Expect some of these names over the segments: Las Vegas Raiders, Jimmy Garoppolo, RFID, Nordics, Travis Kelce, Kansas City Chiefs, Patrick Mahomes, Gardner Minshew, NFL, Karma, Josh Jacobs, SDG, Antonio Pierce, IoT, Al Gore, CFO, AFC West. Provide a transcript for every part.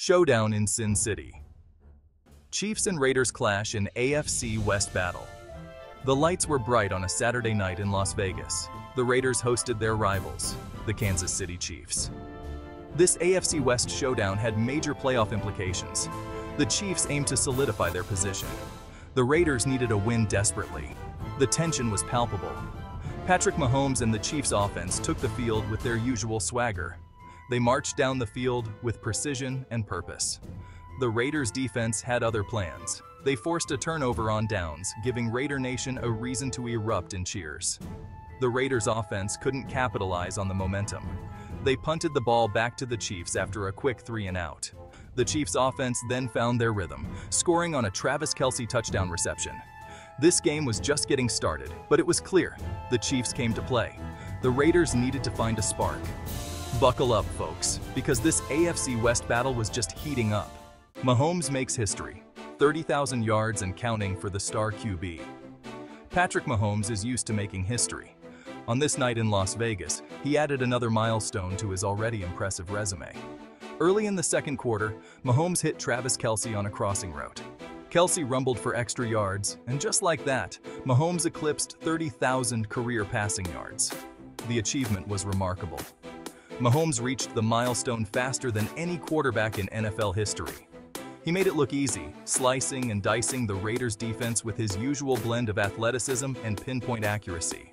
Showdown in Sin City. Chiefs and Raiders clash in AFC West battle. The lights were bright on a Saturday night in Las Vegas. The Raiders hosted their rivals, the Kansas City Chiefs. This AFC West showdown had major playoff implications. The Chiefs aimed to solidify their position. The Raiders needed a win desperately. The tension was palpable. Patrick Mahomes and the Chiefs offense took the field with their usual swagger. They marched down the field with precision and purpose. The Raiders' defense had other plans. They forced a turnover on downs, giving Raider Nation a reason to erupt in cheers. The Raiders' offense couldn't capitalize on the momentum. They punted the ball back to the Chiefs after a quick three-and-out. The Chiefs' offense then found their rhythm, scoring on a Travis Kelce touchdown reception. This game was just getting started, but it was clear. The Chiefs came to play. The Raiders needed to find a spark. Buckle up, folks, because this AFC West battle was just heating up. Mahomes makes history, 30,000 yards and counting for the star QB. Patrick Mahomes is used to making history. On this night in Las Vegas, he added another milestone to his already impressive resume. Early in the second quarter, Mahomes hit Travis Kelce on a crossing route. Kelce rumbled for extra yards, and just like that, Mahomes eclipsed 30,000 career passing yards. The achievement was remarkable. Mahomes reached the milestone faster than any quarterback in NFL history. He made it look easy, slicing and dicing the Raiders' defense with his usual blend of athleticism and pinpoint accuracy.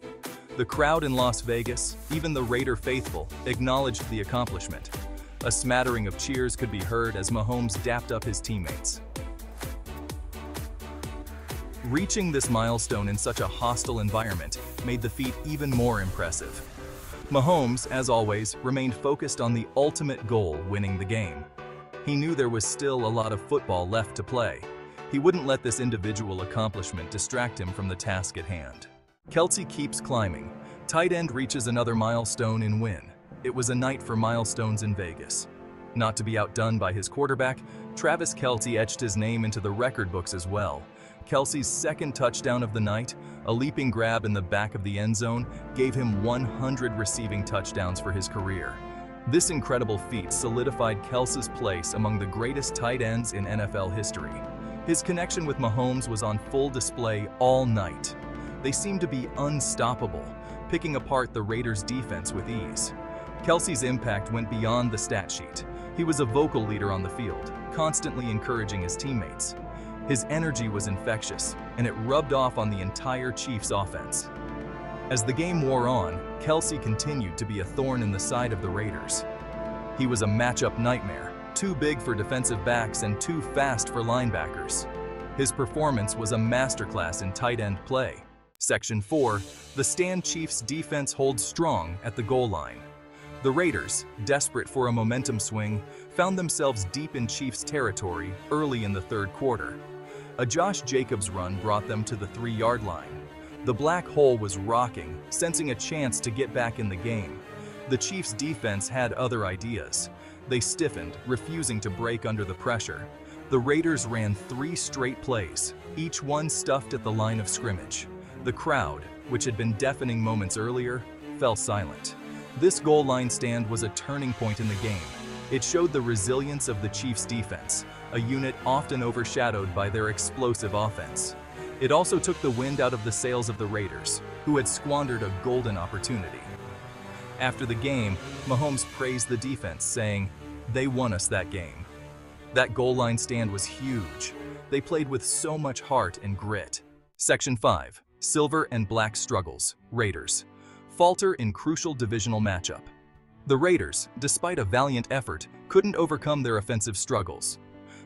The crowd in Las Vegas, even the Raider faithful, acknowledged the accomplishment. A smattering of cheers could be heard as Mahomes dapped up his teammates. Reaching this milestone in such a hostile environment made the feat even more impressive. Mahomes, as always, remained focused on the ultimate goal, winning the game. He knew there was still a lot of football left to play. He wouldn't let this individual accomplishment distract him from the task at hand. Kelce keeps climbing. Tight end reaches another milestone in win. It was a night for milestones in Vegas. Not to be outdone by his quarterback, Travis Kelce etched his name into the record books as well. Kelce's second touchdown of the night, a leaping grab in the back of the end zone, gave him 100 receiving touchdowns for his career. This incredible feat solidified Kelce's place among the greatest tight ends in NFL history. His connection with Mahomes was on full display all night. They seemed to be unstoppable, picking apart the Raiders' defense with ease. Kelce's impact went beyond the stat sheet. He was a vocal leader on the field, constantly encouraging his teammates. His energy was infectious, and it rubbed off on the entire Chiefs offense. As the game wore on, Kelce continued to be a thorn in the side of the Raiders. He was a matchup nightmare, too big for defensive backs and too fast for linebackers. His performance was a masterclass in tight end play. Section 4, the stand Chiefs defense holds strong at the goal line. The Raiders, desperate for a momentum swing, found themselves deep in Chiefs territory early in the third quarter. A Josh Jacobs run brought them to the 3-yard line. The black hole was rocking, sensing a chance to get back in the game. The Chiefs' defense had other ideas. They stiffened, refusing to break under the pressure. The Raiders ran 3 straight plays, each one stuffed at the line of scrimmage. The crowd, which had been deafening moments earlier, fell silent. This goal line stand was a turning point in the game. It showed the resilience of the Chiefs' defense, a unit often overshadowed by their explosive offense. It also took the wind out of the sails of the Raiders, who had squandered a golden opportunity. After the game, Mahomes praised the defense, saying, "They won us that game." That goal line stand was huge. They played with so much heart and grit. Section 5. Silver and Black struggles. Raiders falter in crucial divisional matchup. The Raiders, despite a valiant effort, couldn't overcome their offensive struggles.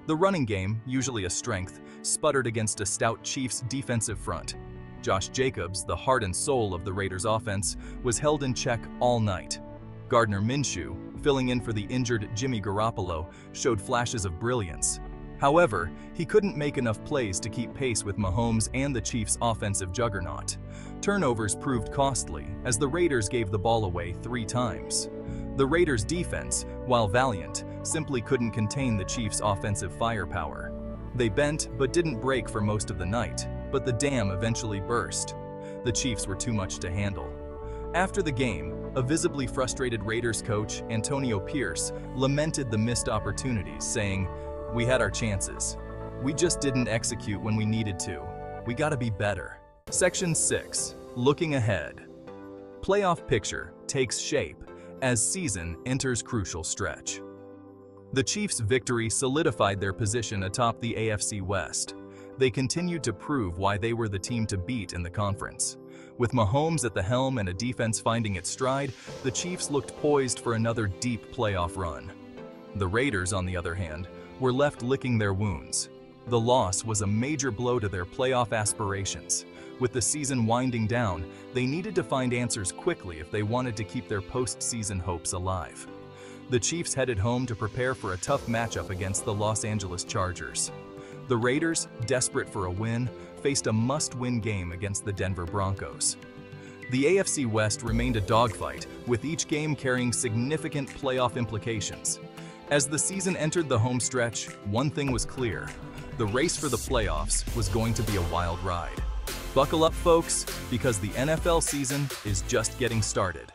The running game, usually a strength, sputtered against a stout Chiefs defensive front. Josh Jacobs, the heart and soul of the Raiders' offense, was held in check all night. Gardner Minshew, filling in for the injured Jimmy Garoppolo, showed flashes of brilliance. However, he couldn't make enough plays to keep pace with Mahomes and the Chiefs' offensive juggernaut. Turnovers proved costly, as the Raiders gave the ball away 3 times. The Raiders' defense, while valiant, simply couldn't contain the Chiefs' offensive firepower. They bent but didn't break for most of the night, but the dam eventually burst. The Chiefs were too much to handle. After the game, a visibly frustrated Raiders coach, Antonio Pierce, lamented the missed opportunities, saying, "We had our chances. We just didn't execute when we needed to. We gotta be better." Section 6. Looking ahead. Playoff picture takes shape as season enters crucial stretch. The Chiefs' victory solidified their position atop the AFC West. They continued to prove why they were the team to beat in the conference. With Mahomes at the helm and a defense finding its stride, the Chiefs looked poised for another deep playoff run. The Raiders, on the other hand, were left licking their wounds. The loss was a major blow to their playoff aspirations. With the season winding down, they needed to find answers quickly if they wanted to keep their postseason hopes alive. The Chiefs headed home to prepare for a tough matchup against the Los Angeles Chargers. The Raiders, desperate for a win, faced a must-win game against the Denver Broncos. The AFC West remained a dogfight, with each game carrying significant playoff implications. As the season entered the home stretch, one thing was clear: the race for the playoffs was going to be a wild ride. Buckle up, folks, because the NFL season is just getting started.